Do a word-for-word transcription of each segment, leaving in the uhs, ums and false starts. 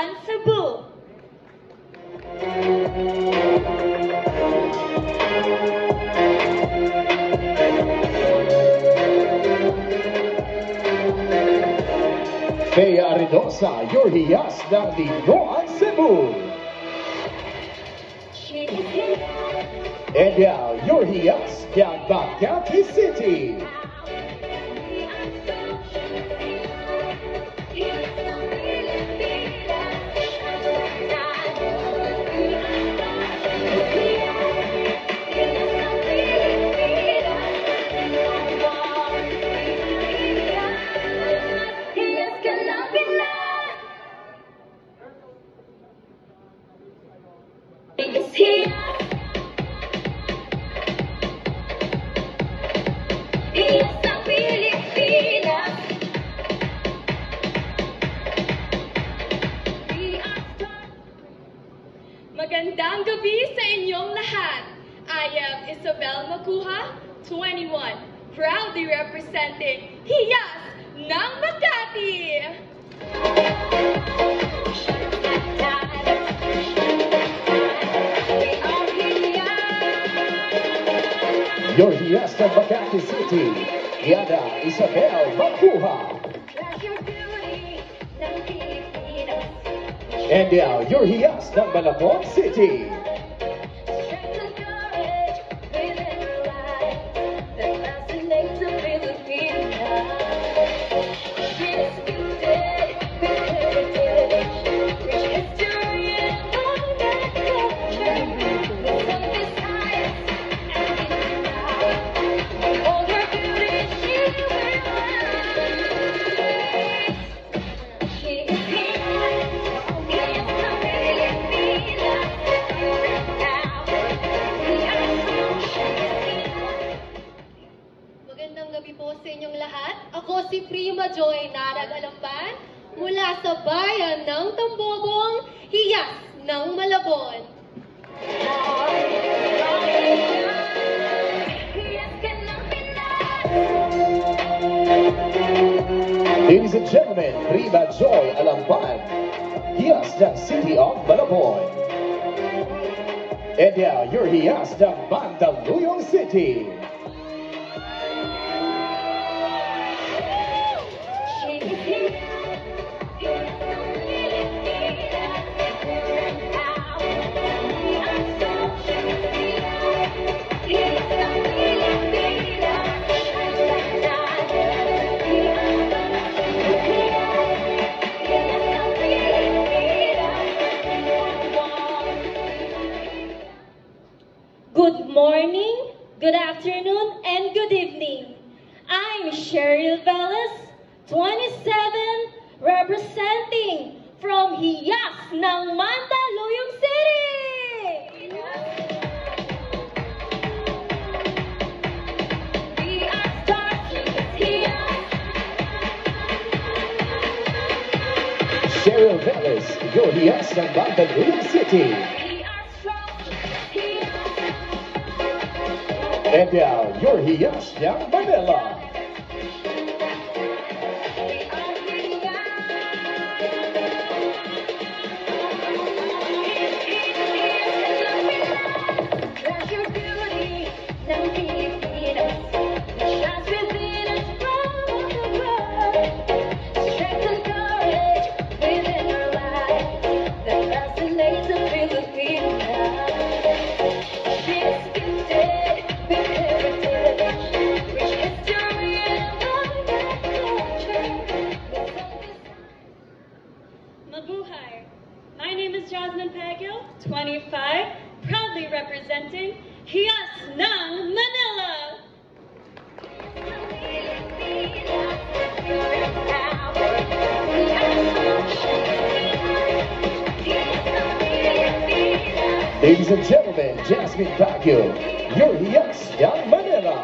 Palawan, Cebu. Bea Arredosa, your Hiyas ng Pilipinas, Cebu. And now, your Hiyas ng Makati City. Magandang gabi sa inyong lahat. I am Isabel Makuha, twenty-one, proudly representing Hiyas ng Makati. Your Hiyas ng Makati City, Jaya Isabel Makuha. And now, your Hiyas ng Malabon City. Ladies and gentlemen, Riva Joy Alamban, Hiyas ng City of Malabon. And now, your Hiyas ng Mandaluyong City. Good afternoon and good evening. I'm Cheryl Velez, twenty-seven, representing from Hiyas ng Mandaluyong City. Cheryl Velez, your Hiyas ng Mandaluyong City. And now, your Hiyas ng Manila. Jasmine Paguio, twenty-five, proudly representing Hiyas ng Manila. Ladies and gentlemen, Jasmine Paguio, your Hiyas ng Manila.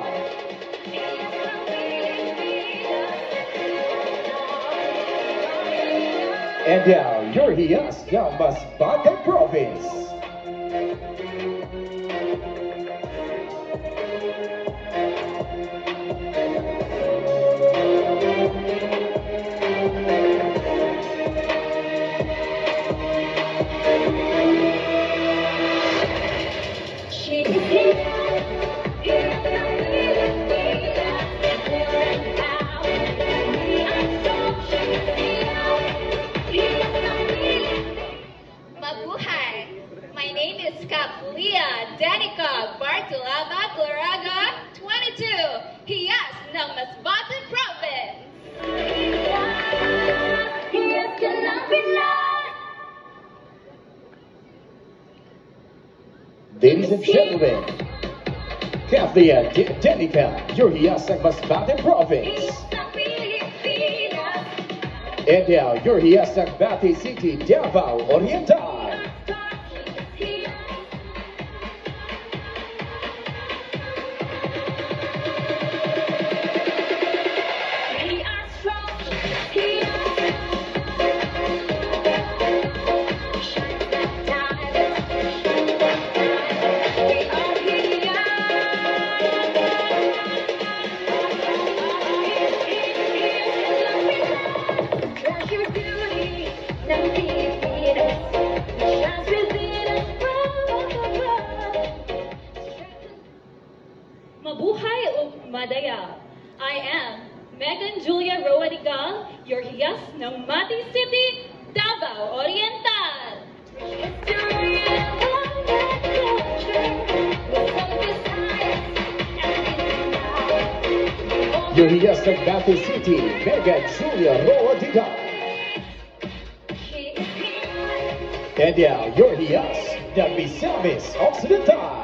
And now, your Hiyas ng Masbate Province. Gia Danica Bartolaba Claraga, twenty-two, Hiyas ng Masbate Province. Hiyas ka ng Pilar. Ladies and gentlemen, Kathleen Danica, your Hiyas ng Masbate Province. And now, your Hiyas ng Bati City, Davao Oriental. I am Megan Julia Roa-Digal, your Hiyas ng Mati City, Davao Oriental. Your Hiyas ng Mati City, Megan Julia Roa-Digal. And now, your Hiyas ng Misamis Occidental.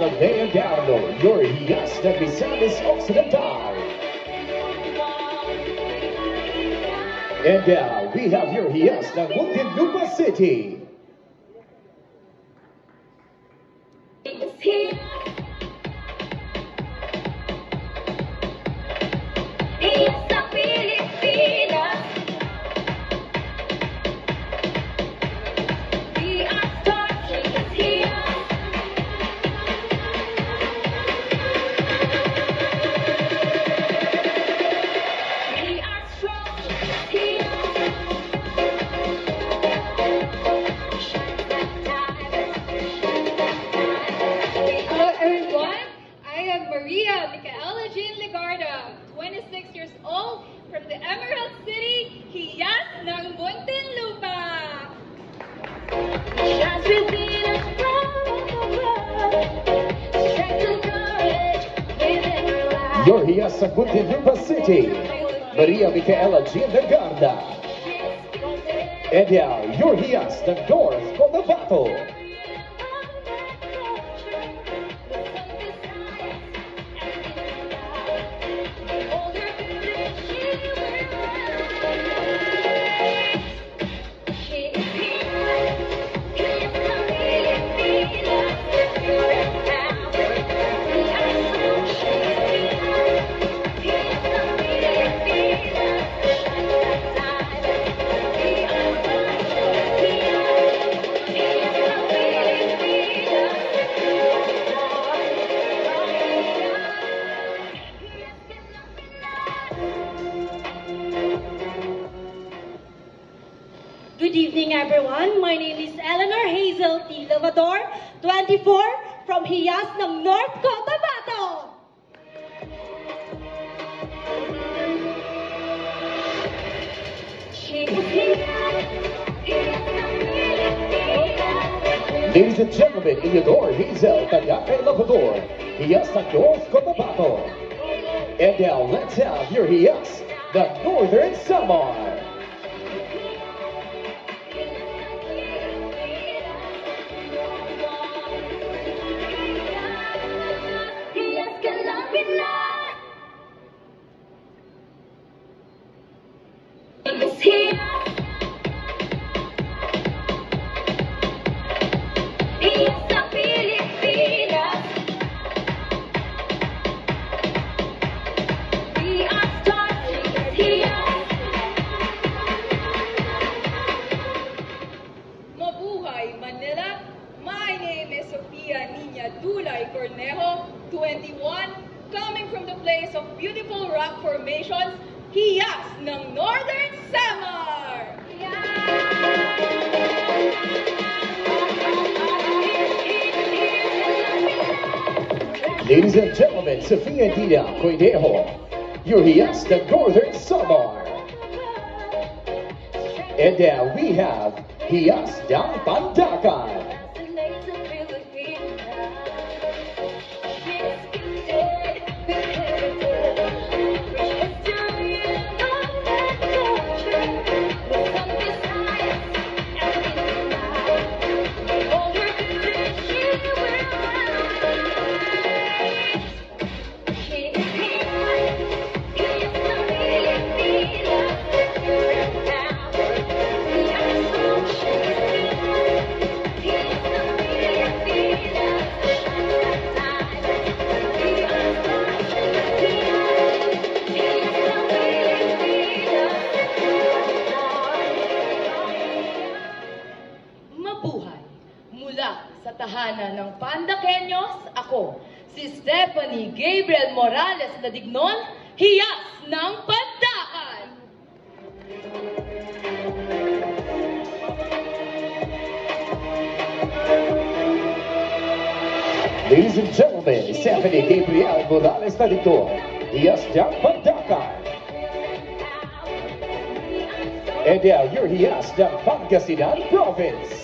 Anabea Gardo, your Hiyas ng Misamis Occidental. And now, uh, we have your Hiyas ng Muntinlupa City. Your Hiyas sa Muntinlupa City, Maria Micaela G. Verganda. And now, your Hiyas ng North Cotabato. Good evening, everyone. My name is Eleanor Hazel T. Lavador, twenty-four, from Hiyas ng North Cotabato. Ladies and gentlemen, Eleanor Hazel T. Lavador, Hiyas ng North Cotabato. And now, let's have your Hiyas, the Northern Samar. place of beautiful rock formations, Hiyas ng Northern Samar! Ladies and gentlemen, Sofia Niña Cornejo, your Hiyas ng Northern Samar! And now we have Hiyas ng Pandakan. Ladies and gentlemen, Stephanie Gabriel Morales na dito, Hiyas ng Pandakan. And now, your Hiyas ng Pangasinan Province.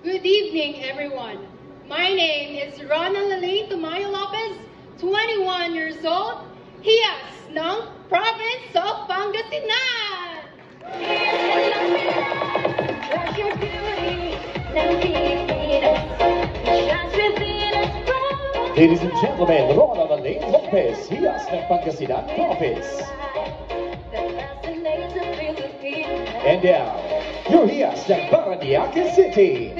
Good evening, everyone. My name is Ronald A. Lopez, twenty-one years old, Hiyas ng Province of Pangasinan. Ladies and gentlemen, Ronald A. Lopez, Hiyas ng Pangasinan Province. And now, you're Hiyas ng Parañaque City.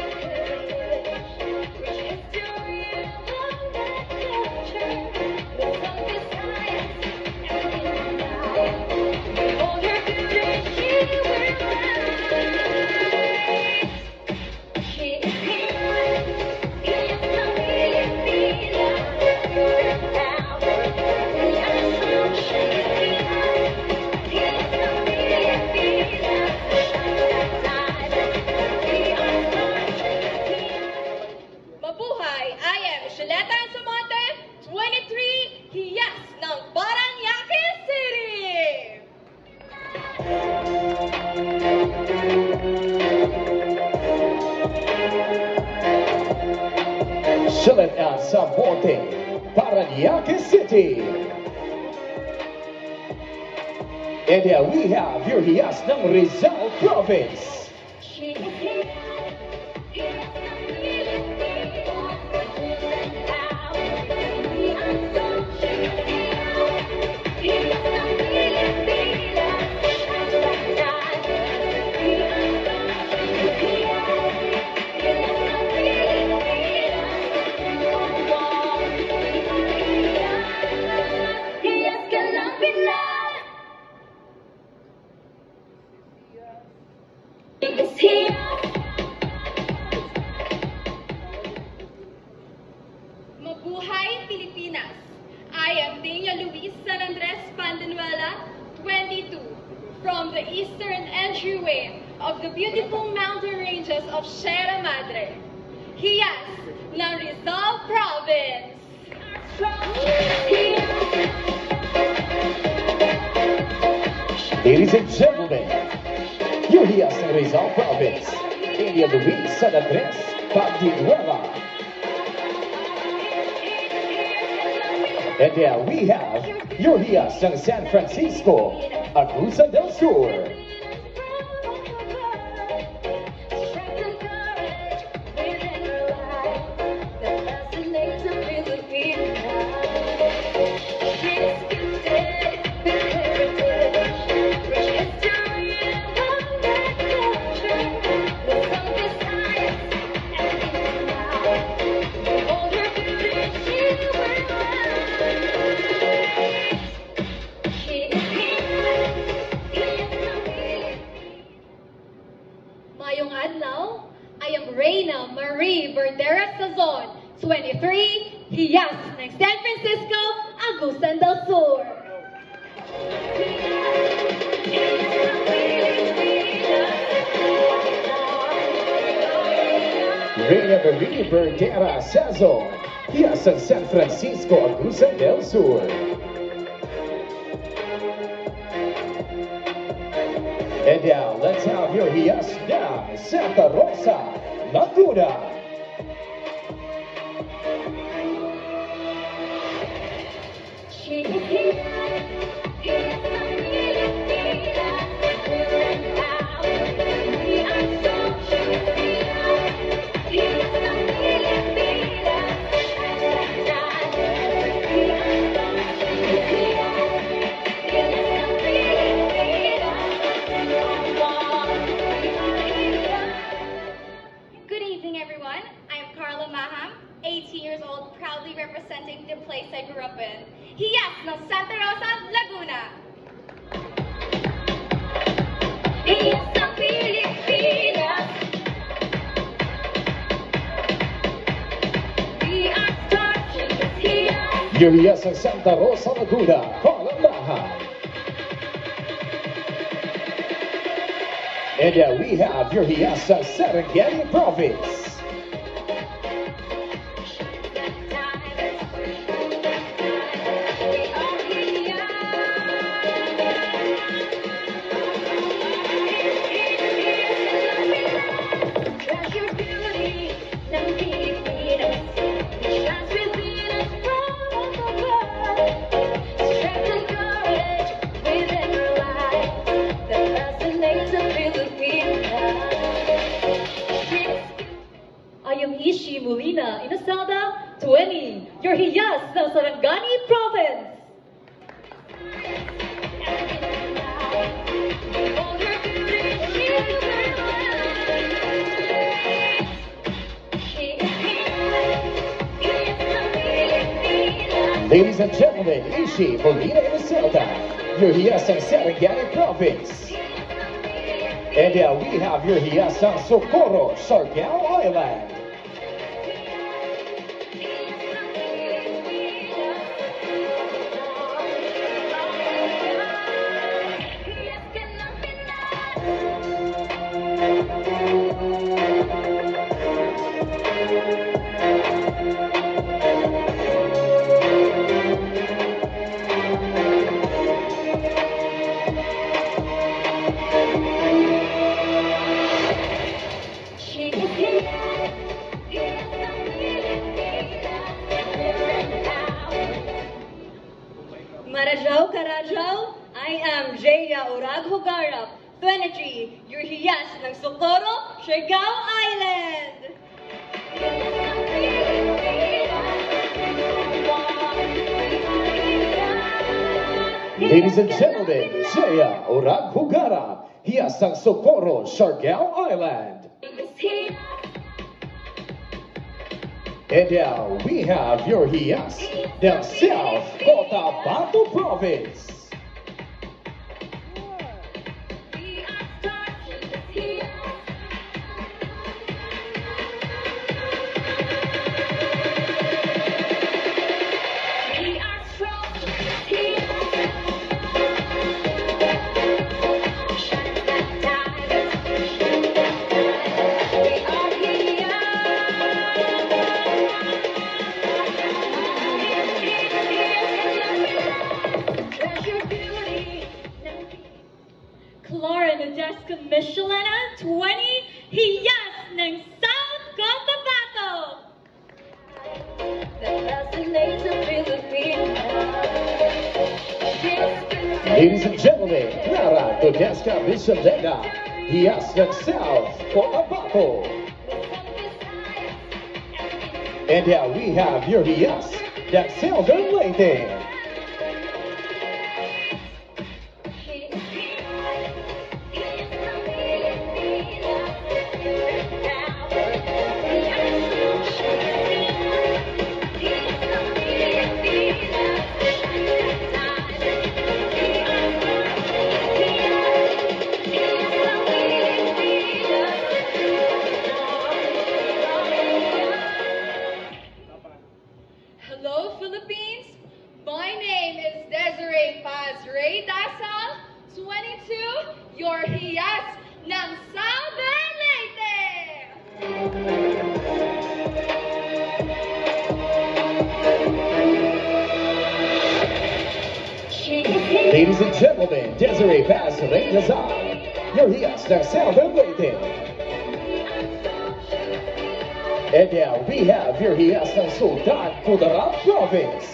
Parañaque City. And here we have your Hiyas ng Rizal Province. Ladies and gentlemen, you're here in Rizal Province, area Luis San Andres, Pandinueva. And now we have your Hiyas ng San Francisco, Agusan del Sur. Hiyas ng San Francisco, Agusan del Sur. And now, let's have your Hiyas ng Santa Rosa, Laguna. Your Hiyas ng Santa Rosa, Laguna, Colombaha. And uh, we have your Hiyas ng Sarangani Province. Ladies and gentlemen, Ishi, Molina, and Iselda, your Hiyas ng Sarangani Province. And now uh, we have your Hiyas ng Socorro, Siargao Island. Jaya Orag Hugara, twenty-three, your Hiyas ng Socorro, Siargao Island. Ladies and gentlemen, Jaya Orag Hugara, Hiyas ng Socorro, Siargao Island. And now we have your Hiyas ng South Cotabato Province. That's the name of the Philippines. Ladies and gentlemen, Clara Tudesca Bisolena, Hiyas ng South Cotabato. And now we have your Hiyas ng Southern Lady. Ladies and gentlemen, Desiree Paz Reynasan, your Hiyas ng Southern Leyte. And now we have your Hiyas ng Sultan Kudarat Province.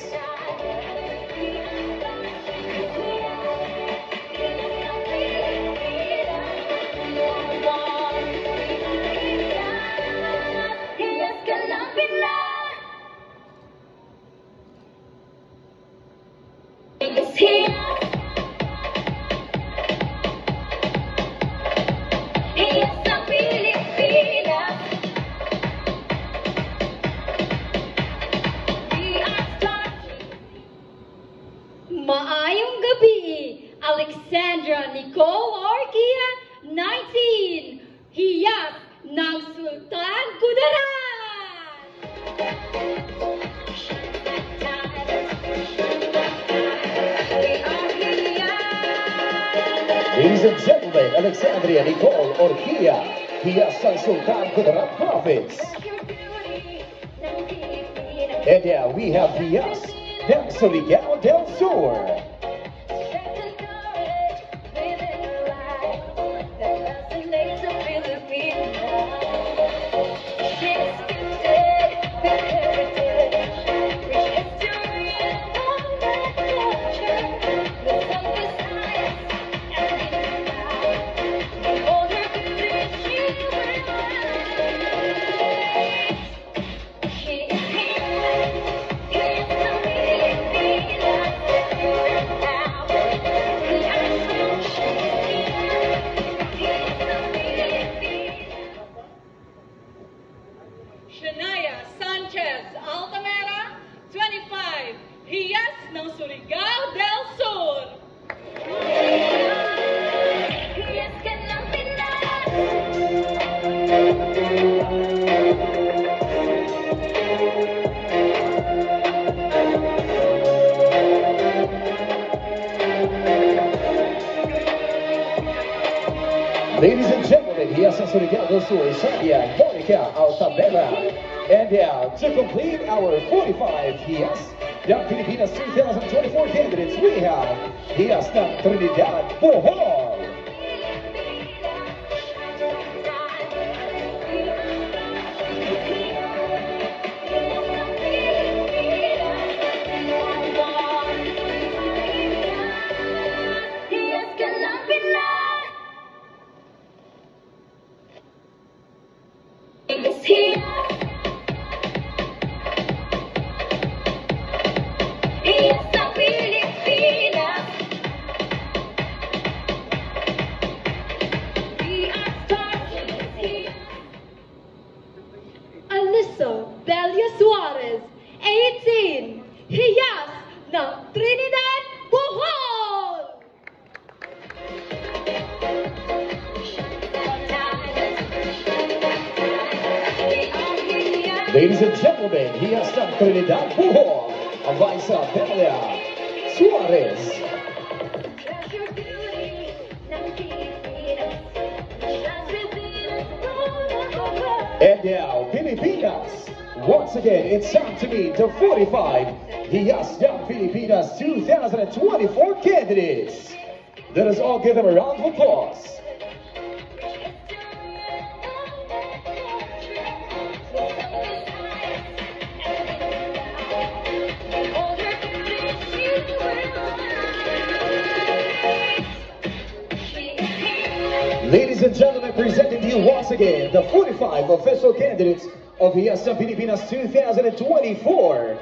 Ladies and gentlemen, Alexandria Nicole Orquia, Hiyas ng Sultan Kudarat Province. And now we have Hiyas ng Surigao del Sur. Ladies and gentlemen, Hiyas ng Surigao del Sur, Sadia Monica Altabella. And now, to complete our forty-five Hiyas ng Pilipinas two thousand twenty-four candidates, we have Hiyas ng Trinidad Bohol. Ladies and gentlemen, Hiyas ng Trinidad Bohol, Avisa Belia Suarez. And now, Pilipinas. Once again, it's time to meet the forty-five Hiyas ng Pilipinas two thousand twenty-four candidates. Let us all give them a round of applause. Ladies and gentlemen, presenting to you once again the forty-five official candidates of Hiyas ng Pilipinas two thousand twenty-four.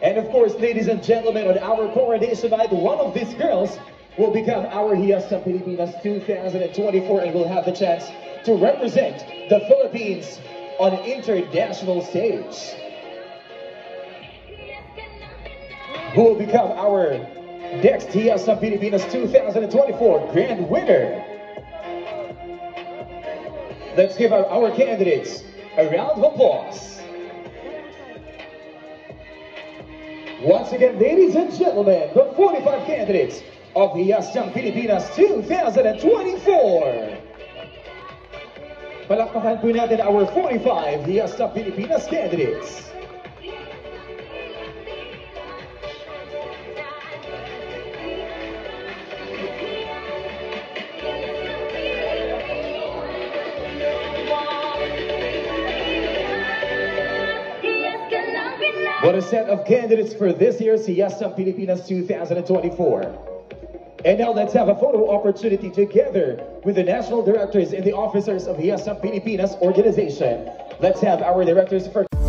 And of course, ladies and gentlemen, on our coronation night, one of these girls will become our Hiyas ng Pilipinas two thousand twenty-four and will have the chance to represent the Philippines on an international stage. Who will become our next Hiyas ng Pilipinas two thousand twenty-four grand winner? Let's give our, our candidates a round of applause. Once again, ladies and gentlemen, the forty-five candidates of Hiyas ng Pilipinas two thousand twenty-four. Palakpakan po natin our forty-five Hiyas ng Pilipinas candidates. What a set of candidates for this year's Hiyas ng Pilipinas two thousand twenty-four. And now let's have a photo opportunity together with the national directors and the officers of Hiyas ng Pilipinas organization. Let's have our directors first.